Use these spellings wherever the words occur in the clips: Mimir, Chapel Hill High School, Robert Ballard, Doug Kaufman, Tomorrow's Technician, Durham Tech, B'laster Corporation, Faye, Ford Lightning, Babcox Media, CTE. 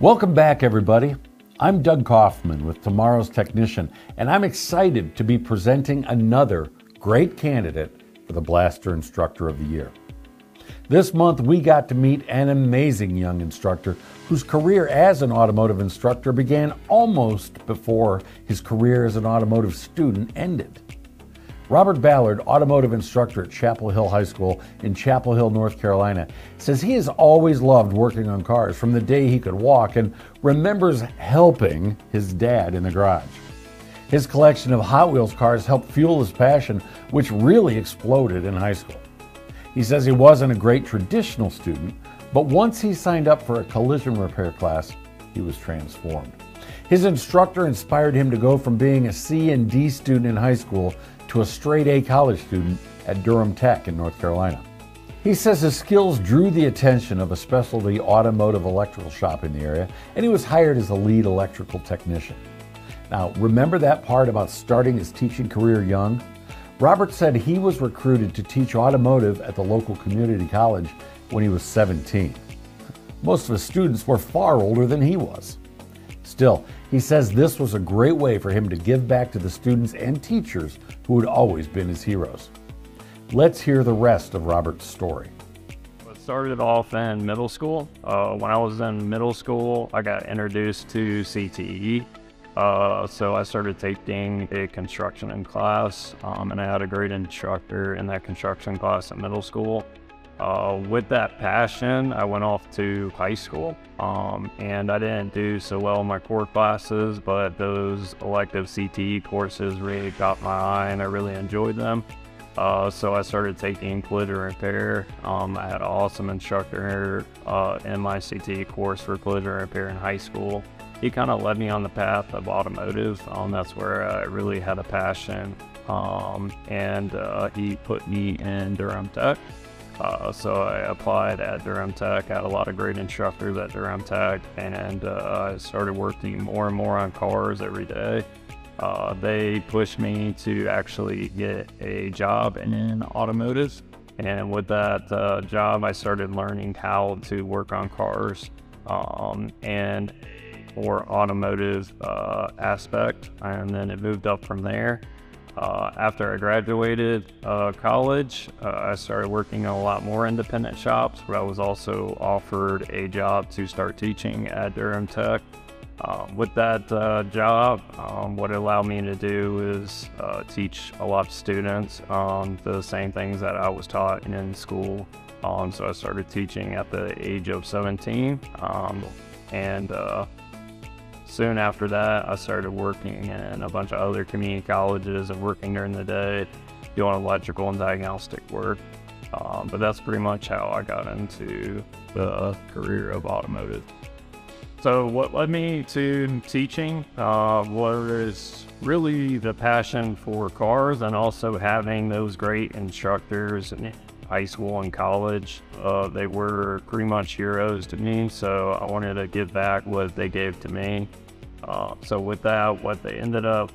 Welcome back, everybody. I'm Doug Kaufman with Tomorrow's Technician, and I'm excited to be presenting another great candidate for the B'laster Instructor of the Year. This month, we got to meet an amazing young instructor whose career as an automotive instructor began almost before his career as an automotive student ended. Robert Ballard, automotive instructor at Chapel Hill High School in Chapel Hill, North Carolina, says he has always loved working on cars from the day he could walk and remembers helping his dad in the garage. His collection of Hot Wheels cars helped fuel his passion, which really exploded in high school. He says he wasn't a great traditional student, but once he signed up for a collision repair class, he was transformed. His instructor inspired him to go from being a C and D student in high school to a straight-A college student at Durham Tech in North Carolina. He says his skills drew the attention of a specialty automotive electrical shop in the area, and he was hired as a lead electrical technician. Now, remember that part about starting his teaching career young? Robert said he was recruited to teach automotive at the local community college when he was 17. Most of his students were far older than he was. Still, he says this was a great way for him to give back to the students and teachers who had always been his heroes. Let's hear the rest of Robert's story. Well, it started off in middle school. When I was in middle school, I got introduced to CTE. So I started taking a construction in class, and I had a great instructor in that construction class at middle school. With that passion, I went off to high school, and I didn't do so well in my core classes, but those elective CTE courses really got my eye and I really enjoyed them. So I started taking collision repair. I had an awesome instructor in my CTE course for collision repair in high school. He kind of led me on the path of automotive. That's where I really had a passion, and he put me in Durham Tech. So I applied at Durham Tech. I had a lot of great instructors at Durham Tech, and I started working more and more on cars every day. They pushed me to actually get a job in automotive, and with that job, I started learning how to work on cars and for automotive aspect, and then it moved up from there. After I graduated college, I started working in a lot more independent shops, but I was also offered a job to start teaching at Durham Tech. With that job, what it allowed me to do is teach a lot of students the same things that I was taught in school. So I started teaching at the age of 17, and soon after that, I started working in a bunch of other community colleges and working during the day, doing electrical and diagnostic work. But that's pretty much how I got into the career of automotive. So what led me to teaching was really the passion for cars and also having those great instructors in high school and college. They were pretty much heroes to me, so I wanted to give back what they gave to me. So with that, what they ended up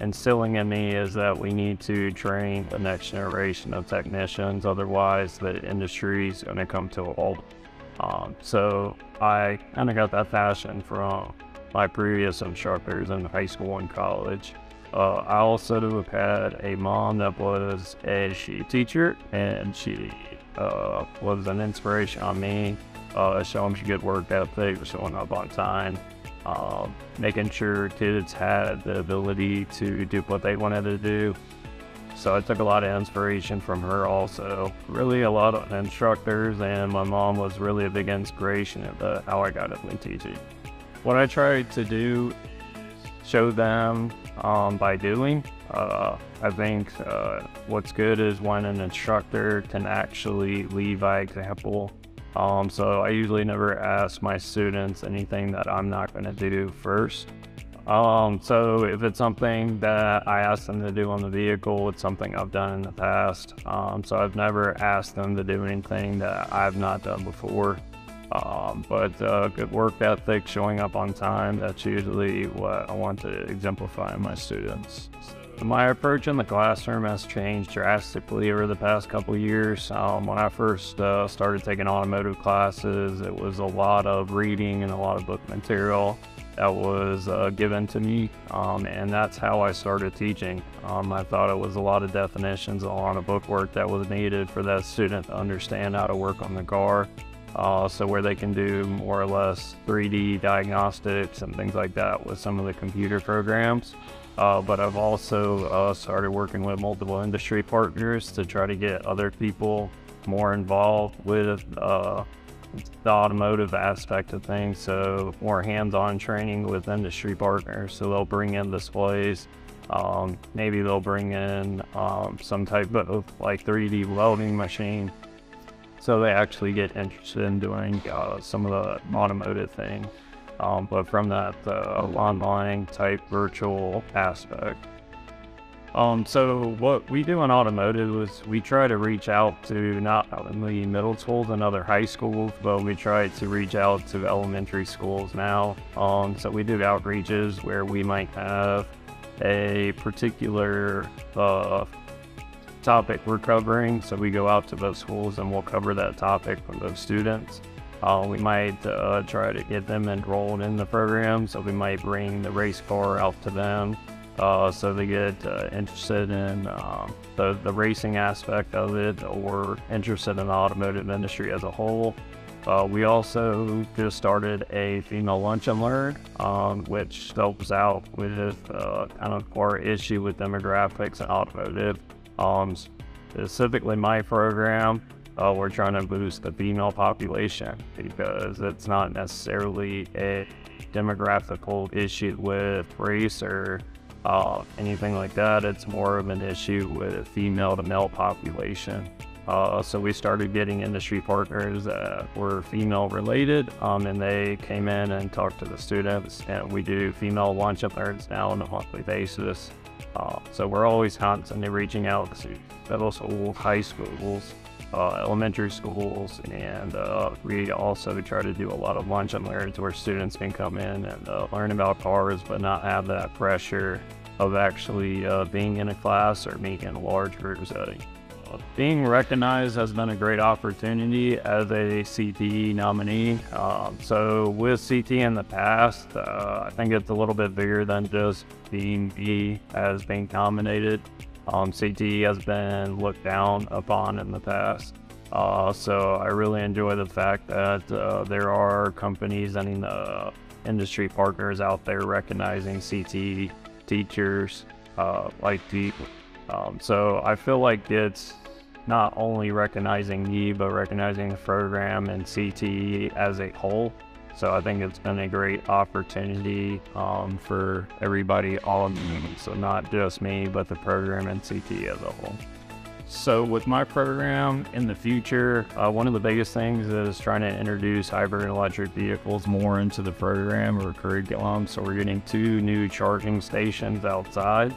instilling in me is that we need to train the next generation of technicians, otherwise the industry's gonna come to a halt. So I kinda got that passion from my previous instructors in high school and college. I also had a mom that was a teacher, and she was an inspiration on me, showing me good work ethic, showing up on time, making sure kids had the ability to do what they wanted to do. So I took a lot of inspiration from her also. Really a lot of instructors, and my mom was really a big inspiration of how I got into teaching. What I tried to do is show them by doing. I think what's good is when an instructor can actually lead by example. So I usually never ask my students anything that I'm not going to do first. So if it's something that I ask them to do on the vehicle, it's something I've done in the past. So I've never asked them to do anything that I've not done before. But good work ethic, showing up on time, that's usually what I want to exemplify in my students. So My approach in the classroom has changed drastically over the past couple years. When I first started taking automotive classes, it was a lot of reading and a lot of book material that was given to me, and that's how I started teaching. I thought it was a lot of definitions, a lot of book work that was needed for that student to understand how to work on the car. So where they can do more or less 3D diagnostics and things like that with some of the computer programs. But I've also started working with multiple industry partners to try to get other people more involved with the automotive aspect of things. So more hands-on training with industry partners. So they'll bring in displays. Maybe they'll bring in some type of like 3D welding machine. So they actually get interested in doing some of the automotive thing, but from that online type virtual aspect. So what we do in automotive is we try to reach out to not only middle schools and other high schools, but we try to reach out to elementary schools now. So we do outreaches where we might have a particular topic we're covering, so we go out to those schools and we'll cover that topic for those students. We might try to get them enrolled in the program, so we might bring the race car out to them, so they get interested in the racing aspect of it, or interested in the automotive industry as a whole. We also just started a female lunch and learn, which helps out with kind of our issue with demographics and automotive. Specifically my program, we're trying to boost the female population because it's not necessarily a demographical issue with race or anything like that. It's more of an issue with female to male population. So we started getting industry partners that were female related, and they came in and talked to the students, and we do female lunch and learns now on a monthly basis. So we're always constantly reaching out to middle schools, high schools, elementary schools, and we also try to do a lot of lunch and learns where students can come in and learn about cars but not have that pressure of actually being in a class or being in a large group setting. Being recognized has been a great opportunity as a CTE nominee. So with CTE in the past, I think it's a little bit bigger than just being me as being nominated. CTE has been looked down upon in the past. So I really enjoy the fact that there are companies and industry partners out there recognizing CTE teachers like the. So I feel like it's not only recognizing me, but recognizing the program and CTE as a whole. So I think it's been a great opportunity for everybody, all of them. So not just me, but the program and CTE as a whole. So with my program in the future, one of the biggest things is trying to introduce hybrid electric vehicles more into the program or curriculum. So we're getting 2 new charging stations outside.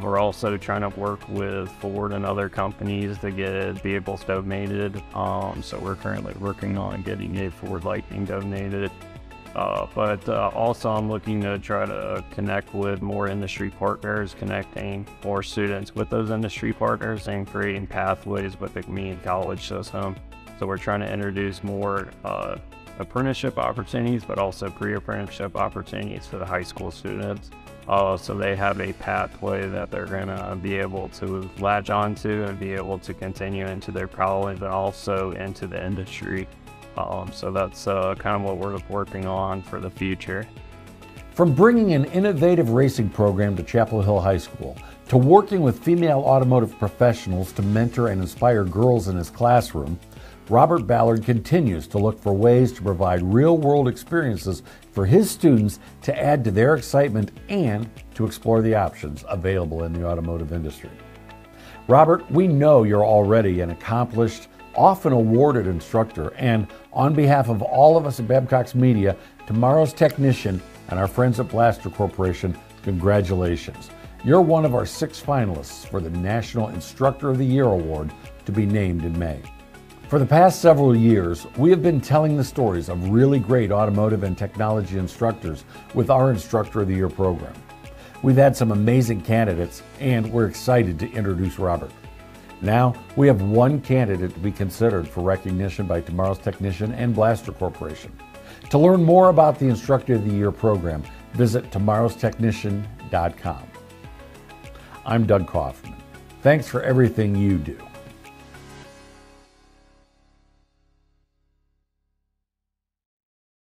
We're also trying to work with Ford and other companies to get vehicles donated. So we're currently working on getting a Ford Lightning donated. But also I'm looking to try to connect with more industry partners, connecting more students with those industry partners and creating pathways with the community college system. So we're trying to introduce more apprenticeship opportunities, but also pre-apprenticeship opportunities for the high school students. So they have a pathway that they're going to be able to latch onto and be able to continue into their college and also into the industry. So that's kind of what we're working on for the future. From bringing an innovative racing program to Chapel Hill High School, to working with female automotive professionals to mentor and inspire girls in his classroom, Robert Ballard continues to look for ways to provide real-world experiences for his students to add to their excitement and to explore the options available in the automotive industry. Robert, we know you're already an accomplished, often awarded instructor, and on behalf of all of us at Babcox Media, Tomorrow's Technician, and our friends at B'laster Corporation, congratulations. You're one of our 6 finalists for the National Instructor of the Year Award to be named in May. For the past several years, we have been telling the stories of really great automotive and technology instructors with our Instructor of the Year program. We've had some amazing candidates, and we're excited to introduce Robert. Now, we have one candidate to be considered for recognition by Tomorrow's Technician and B'laster Corporation. To learn more about the Instructor of the Year program, visit tomorrowstechnician.com. I'm Doug Kaufman. Thanks for everything you do.